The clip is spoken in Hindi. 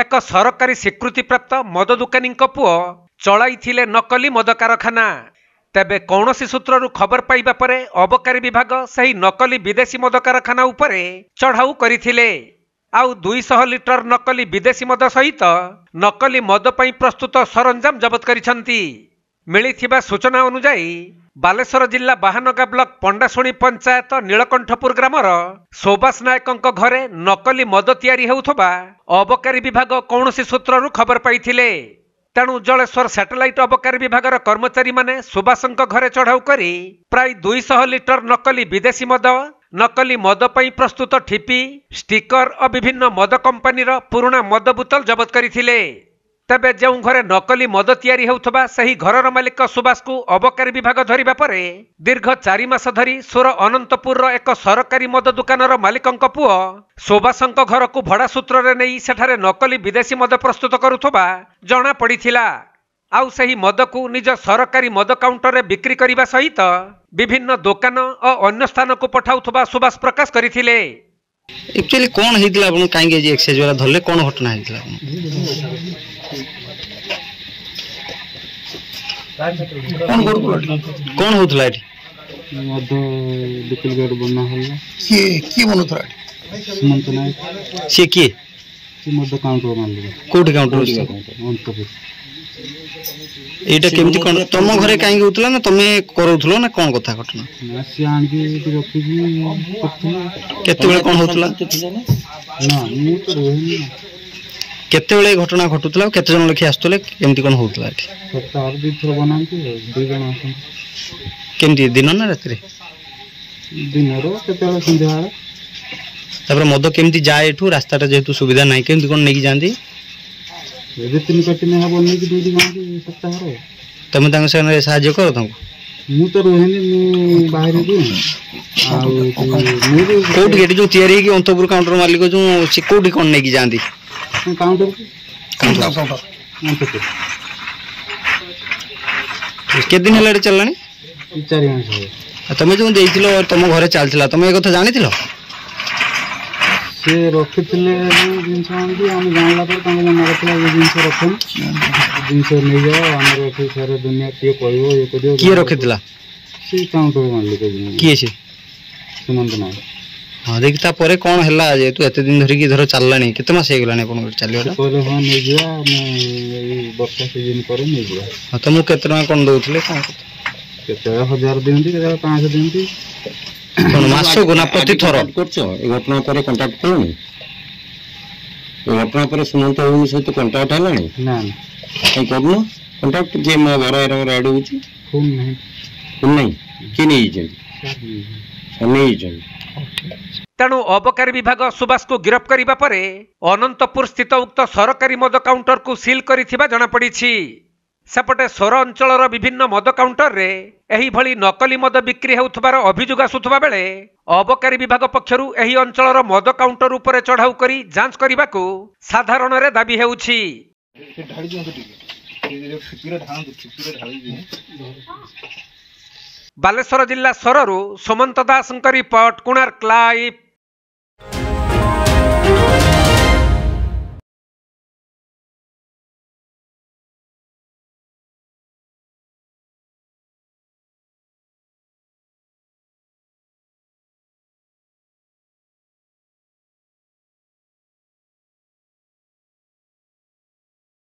एक सरकारी स्वीकृति प्राप्त मद दुकानी पुओ चलते नकली मद कारखाना। तेबे कौनसी सूत्ररु खबर पाइबा परे अबकारी विभाग सही नकली विदेशी मद कारखाना उपरे चढ़ाऊ करिथिले। आउ 200 लिटर नकली विदेशी मद सहित नकली मद पई प्रस्तुत सरंजाम जब्त करिसंती। मिलिथिबा सूचना अनुसार बालेश्वर जिला बाहनगा ब्लॉक पंडासुणी पंचायत नीलकंठपुर ग्रामर सोबास नायकंक घरे नकली मद तयारी हेउथबा अबकारी विभाग कौनसी सूत्ररु खबर पाइथिले। तेणु जलेश्वर सैटेलाइट अबकारी विभाग कर्मचारी माने सुभाषंक घरे चढ़ाऊ करी प्राय 200 लिटर नकली विदेशी मद नकली मद पई प्रस्तुत ठिपी स्टिकर और विभिन्न मद कंपनी पुराणा मद बोतल जब्त करिथिले। तबे जेउ घरे नकली मद तयारी हेउथबा सही घरर मालिक सुभाष को अबकारी विभाग धरिबा परे दीर्घ 4 मास धरी सोर अनंतपुर एक सरकारी मद दुकानर मालिकंक पुओ सुभाषंक घर को भड़ा सूत्र रे नै सेठारे नकली विदेशी मद प्रस्तुत करूथबा जना पड़ीथिला। आउ सही मद को निज सरकारी मद काउंटर रे बिक्री करिबा सहित विभिन्न दुकान और अन्य स्थान को पठाउथबा सुभाष प्रकाश करिथिले। एक्चुअली कोन हेदिला आपण कांगे जे एक्सेज वाला धरले कोन घटना हेदिला कोन होतला एठी मद बिक्री गेट बना होला के की बनतरा सुमंत नायक से के मद काउंटर मान ले कोड काउंटर अंतपुर एटा केमती कोन तम घरे कांगे होतला ना तमे करौथलो ना कोन कथा घटना ना से आंगी रखी केते बेले कोन होतला ना मु तो रोहिणी केते बेले घटना घटुतला केते जन लखी आस्तले केमती कोन होतला एठी सप्ताहर दि थरो बनांती दि जन आसन केमती दिन ना रात्री दिन रो केते बेले संध्या तबरे मद केमती जाय एठू रास्ताटा जेतु सुविधा नाही केमती कोन नेकी जांदी जे तीन कटिने हबो नै कि दुई दिन गाडी सप्ताह रे तमे तांग सने सहाय्य करो तंग मु तो रोहिणी मु बाहर दु आ कोड गेट जो तयारी कि अंतपुर काउंटर मालिक जो सिक्योरिटी कोन नै कि जांदी काउंटर काउंटर के दिन हले चललानी 4 महीना हो तमे जो देइथिलो तम घरे चलथिला तमे ए कथा जानिथिलो से रखिथिले जिंस आंदी हम जानला पर तंग मन रखला जिंस रखन जिंस नै जा हमर एठी सारे दुनिया के कहियो ये कहियो के रखितला से काउंटर मान ले के से सुमंत नाय हां देखता परे कोन हला जे तू एते दिन धरि की धरो चललानी केते मास हे गेलानी अपन चलियोटा पहिले हां नै जा मैं ये बक्का सीजन करे नै जा हां त मु केतना कोन दोथले कोन केते 1000 दिन दी केते 500 दिन दी मासो गुना प्रति थर करछो ए घटना पर कांटेक्ट करनी ए घटना पर सुमंत होनी सहित कांटेक्ट हलानी ना ए करनो कांटेक्ट जे म बरा रे रेड होची फोन नहीं के नहीं जे नहीं जे। तेणु अबकारी विभाग सुभाष को गिरफ्त करिबा परे अनंतपुर स्थित उक्त सरकारी मद काउंटर को सील करिथिबा जणा पड़ीछि। सेपटे सोर अंचल विभिन्न मद काउंटर रे एही भली नकली मद बिक्री होउथबार अभियोग आसुथबा बेले अबकारी विभाग पक्षरु एही अंचल मद काउंटर उपरे चढ़ाऊ करी जांच करबाकू साधारण रे दाबी हेउछि। बालेश्वर जिला सररु सुमंत दासंक रिपोर्ट कुणार्क लाइव।